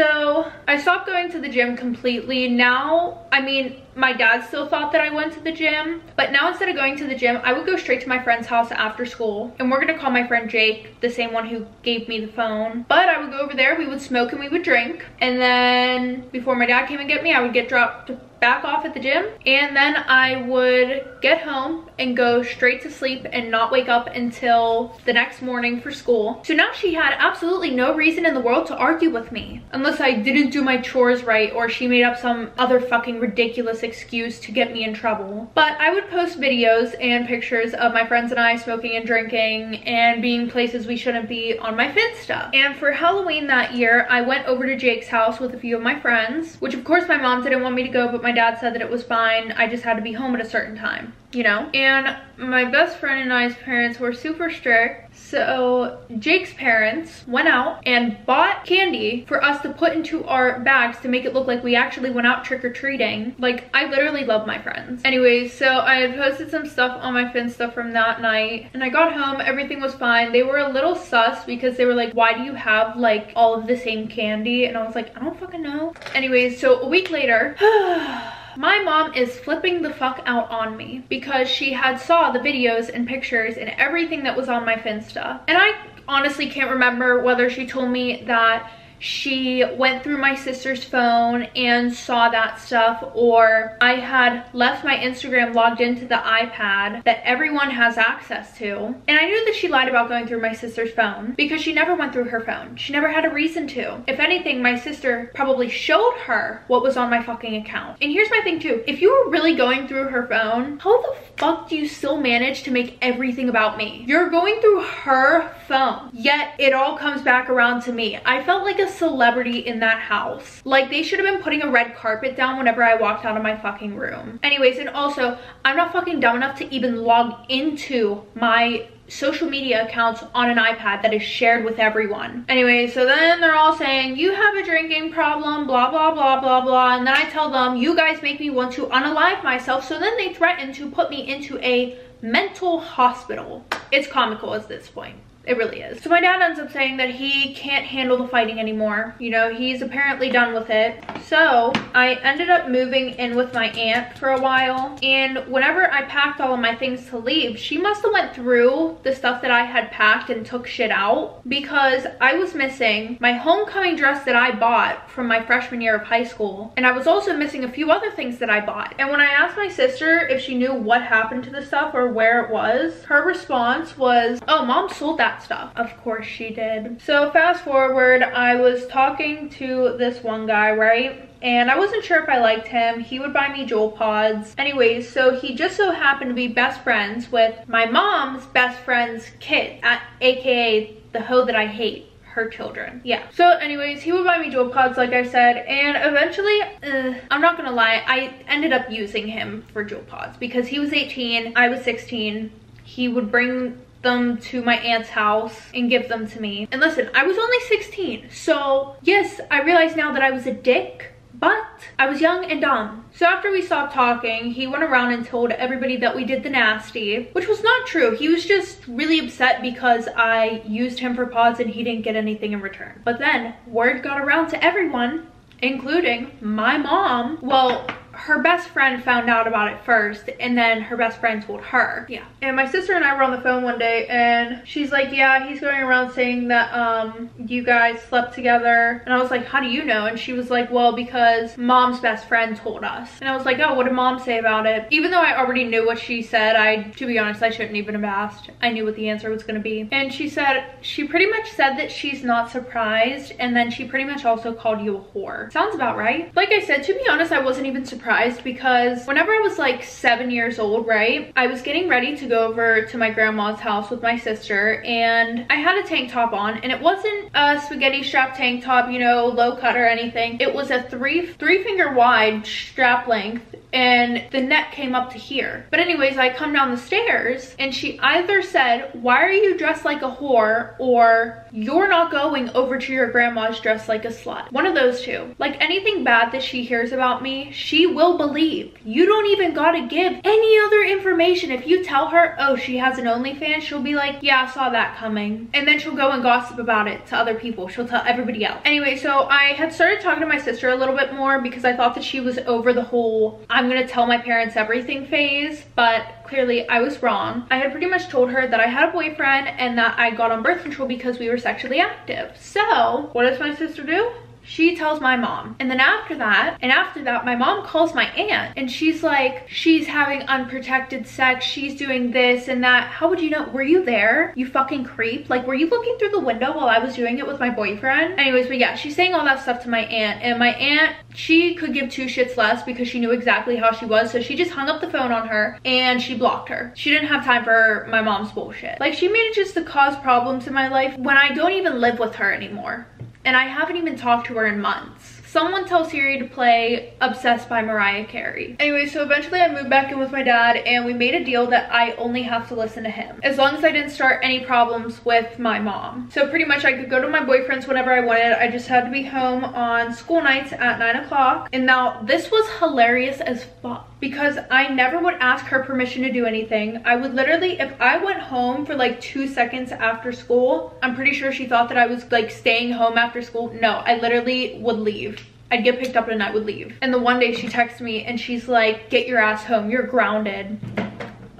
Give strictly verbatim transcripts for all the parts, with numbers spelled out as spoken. So I stopped going to the gym completely. Now, I mean, my dad still thought that I went to the gym, but now instead of going to the gym, I would go straight to my friend's house after school. And we're gonna call my friend Jake, the same one who gave me the phone. But I would go over there, we would smoke and we would drink. And then before my dad came and get me, I would get dropped back off at the gym. And then I would get home and go straight to sleep and not wake up until the next morning for school. So now she had absolutely no reason in the world to argue with me. Unless I didn't do my chores right or she made up some other fucking ridiculous excuse to get me in trouble. But I would post videos and pictures of my friends and I smoking and drinking and being places we shouldn't be on my Finsta. And for Halloween that year, I went over to Jake's house with a few of my friends, which of course my mom didn't want me to go, but my dad said that it was fine. I just had to be home at a certain time, you know? And my best friend and I's parents were super strict. So Jake's parents went out and bought candy for us to put into our bags to make it look like we actually went out trick-or-treating. Like, I literally love my friends. Anyways, so I had posted some stuff on my Finsta from that night, and I got home, everything was fine. They were a little sus because they were like, why do you have like all of the same candy? And I was like, I don't fucking know. Anyways, so a week later, my mom is flipping the fuck out on me because she had saw the videos and pictures and everything that was on my Finsta. And I honestly can't remember whether she told me that she went through my sister's phone and saw that stuff, or I had left my Instagram logged into the iPad that everyone has access to. And I knew that she lied about going through my sister's phone because she never went through her phone. She never had a reason to. If anything, my sister probably showed her what was on my fucking account. And here's my thing too. If you were really going through her phone, how the fuck do you still manage to make everything about me? You're going through her phone, yet it all comes back around to me. I felt like a celebrity in that house. Like, they should have been putting a red carpet down whenever I walked out of my fucking room. Anyways, and also, I'm not fucking dumb enough to even log into my social media accounts on an iPad that is shared with everyone. Anyway, so then they're all saying, you have a drinking problem, blah, blah, blah, blah, blah. And then I tell them, you guys make me want to unalive myself. So then they threaten to put me into a mental hospital. It's comical at this point. It really is. So my dad ends up saying that he can't handle the fighting anymore. You know, he's apparently done with it. So I ended up moving in with my aunt for a while. And whenever I packed all of my things to leave, she must have went through the stuff that I had packed and took shit out, because I was missing my homecoming dress that I bought from my freshman year of high school. And I was also missing a few other things that I bought. And when I asked my sister if she knew what happened to the stuff or where it was, her response was, oh, mom sold that stuff. Of course she did. So fast forward, I was talking to this one guy, right? And I wasn't sure if I liked him. He would buy me Jewel Pods. Anyways, so he just so happened to be best friends with my mom's best friend's kid, aka the hoe that I hate, her children. Yeah. So anyways, he would buy me Jewel Pods, like I said, and eventually, uh, I'm not gonna lie, I ended up using him for Jewel Pods because he was eighteen, I was sixteen. He would bring them to my aunt's house and give them to me. And listen, I was only sixteen, so yes, I realize now that I was a dick, but I was young and dumb. So after we stopped talking, he went around and told everybody that we did the nasty, which was not true. He was just really upset because I used him for pods and he didn't get anything in return. But then word got around to everyone, including my mom. Well, her best friend found out about it first, and then her best friend told her. Yeah. And my sister and I were on the phone one day, and she's like, yeah, he's going around saying that um you guys slept together. And I was like, how do you know? And she was like, well, because mom's best friend told us. And I was like, oh, what did mom say about it? Even though I already knew what she said, I, to be honest, I shouldn't even have asked. I knew what the answer was gonna be. And she said, she pretty much said that she's not surprised, and then she pretty much also called you a whore. Sounds about right. Like I said, to be honest, I wasn't even surprised. surprised because whenever I was like seven years old, right, I was getting ready to go over to my grandma's house with my sister, and I had a tank top on, and it wasn't a spaghetti strap tank top, you know, low cut or anything. It was a three three finger wide strap length and the neck came up to here. But anyways, I come down the stairs and she either said, why are you dressed like a whore, or you're not going over to your grandma's dressed like a slut. One of those two. Like, anything bad that she hears about me, she will believe. You don't even gotta give any other information. If you tell her, oh, she has an OnlyFans, she'll be like, yeah, I saw that coming. And then she'll go and gossip about it to other people. She'll tell everybody else. Anyway, so I had started talking to my sister a little bit more because I thought that she was over the whole I'm gonna tell my parents everything phase, but clearly I was wrong. I had pretty much told her that I had a boyfriend and that I got on birth control because we were sexually active. So what does my sister do? She tells my mom. And then after that, and after that, my mom calls my aunt and she's like, she's having unprotected sex. She's doing this and that. How would you know? Were you there? You fucking creep. Like, were you looking through the window while I was doing it with my boyfriend? Anyways, but yeah, she's saying all that stuff to my aunt, and my aunt, she could give two shits less because she knew exactly how she was. So she just hung up the phone on her and she blocked her. She didn't have time for my mom's bullshit. Like, she manages to cause problems in my life when I don't even live with her anymore. And I haven't even talked to her in months. Someone tell Siri to play Obsessed by Mariah Carey. Anyway, so eventually I moved back in with my dad and we made a deal that I only have to listen to him as long as I didn't start any problems with my mom. So pretty much I could go to my boyfriend's whenever I wanted. I just had to be home on school nights at nine o'clock. And now this was hilarious as fuck because I never would ask her permission to do anything. I would literally, if I went home for like two seconds after school, I'm pretty sure she thought that I was like staying home after school. No, I literally would leave. I'd get picked up and I would leave. And the one day she texts me and she's like, get your ass home, you're grounded.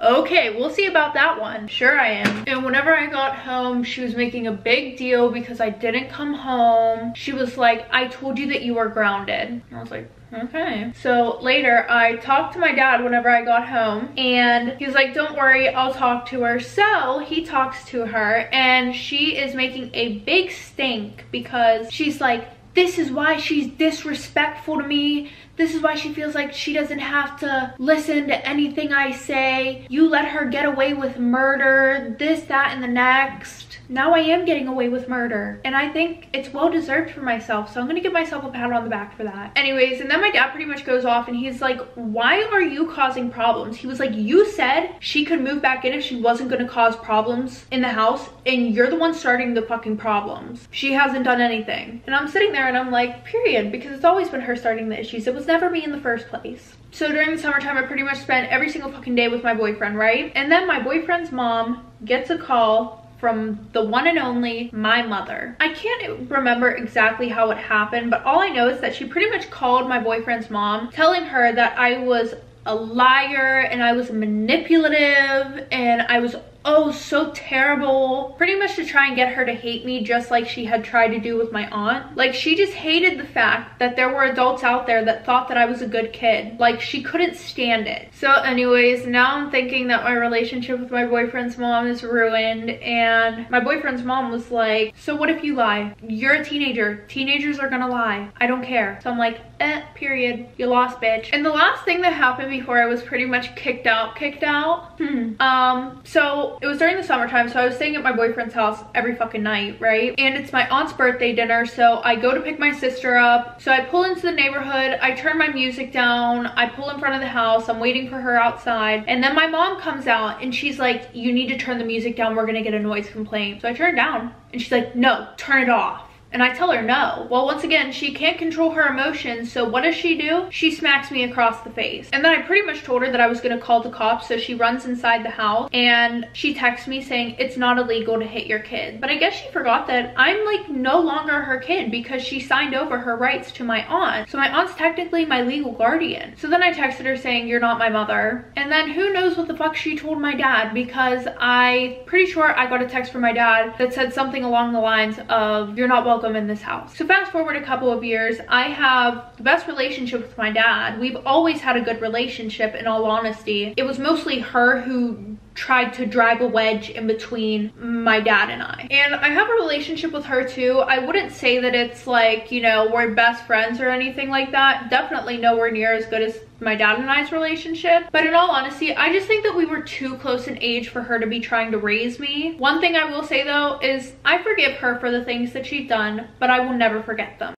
Okay, we'll see about that one. Sure I am. And whenever I got home, she was making a big deal because I didn't come home. She was like, I told you that you were grounded. And I was like, okay. So later I talked to my dad whenever I got home and he was like, don't worry, I'll talk to her. So he talks to her and she is making a big stink because she's like, this is why she's disrespectful to me. This is why she feels like she doesn't have to listen to anything I say. You let her get away with murder, this, that, and the next. Now I am getting away with murder. And I think it's well deserved for myself. So I'm gonna give myself a pat on the back for that. Anyways, and then my dad pretty much goes off and he's like, why are you causing problems? He was like, you said she could move back in if she wasn't gonna cause problems in the house. And you're the one starting the fucking problems. She hasn't done anything. And I'm sitting there and I'm like, period. Because it's always been her starting the issues. It was never me in the first place. So during the summertime, I pretty much spent every single fucking day with my boyfriend, right? And then my boyfriend's mom gets a call from the one and only, my mother. I can't remember exactly how it happened, but all I know is that she pretty much called my boyfriend's mom, telling her that I was a liar and I was manipulative and I was oh so terrible, pretty much to try and get her to hate me, just like she had tried to do with my aunt. Like, she just hated the fact that there were adults out there that thought that I was a good kid. Like, she couldn't stand it. So anyways, now I'm thinking that my relationship with my boyfriend's mom is ruined. And my boyfriend's mom was like, so what if you lie? You're a teenager, teenagers are gonna lie, I don't care. So I'm like, eh, period, you lost, bitch. And the last thing that happened before I was pretty much kicked out kicked out hmm. um so it was during the summertime, so I was staying at my boyfriend's house every fucking night, right? And it's my aunt's birthday dinner, so I go to pick my sister up. So I pull into the neighborhood, I turn my music down, I pull in front of the house, I'm waiting for her outside, and then my mom comes out and she's like, you need to turn the music down, we're gonna get a noise complaint. So I turn it down and she's like, no, turn it off. And I tell her no. Well, once again, she can't control her emotions, so what does she do? She smacks me across the face. And then I pretty much told her that I was gonna call the cops, so she runs inside the house and she texts me saying, it's not illegal to hit your kid. But I guess she forgot that I'm like no longer her kid because she signed over her rights to my aunt. So my aunt's technically my legal guardian. So then I texted her saying, you're not my mother. And then who knows what the fuck she told my dad, because I'm pretty sure I got a text from my dad that said something along the lines of, you're not welcome in this house. So fast forward a couple of years, I have the best relationship with my dad. We've always had a good relationship, in all honesty. It was mostly her who tried to drive a wedge in between my dad and I. And I have a relationship with her too. I wouldn't say that it's like, you know, we're best friends or anything like that. Definitely nowhere near as good as my dad and I's relationship. But in all honesty, I just think that we were too close in age for her to be trying to raise me. One thing I will say though is I forgive her for the things that she's done, but I will never forget them.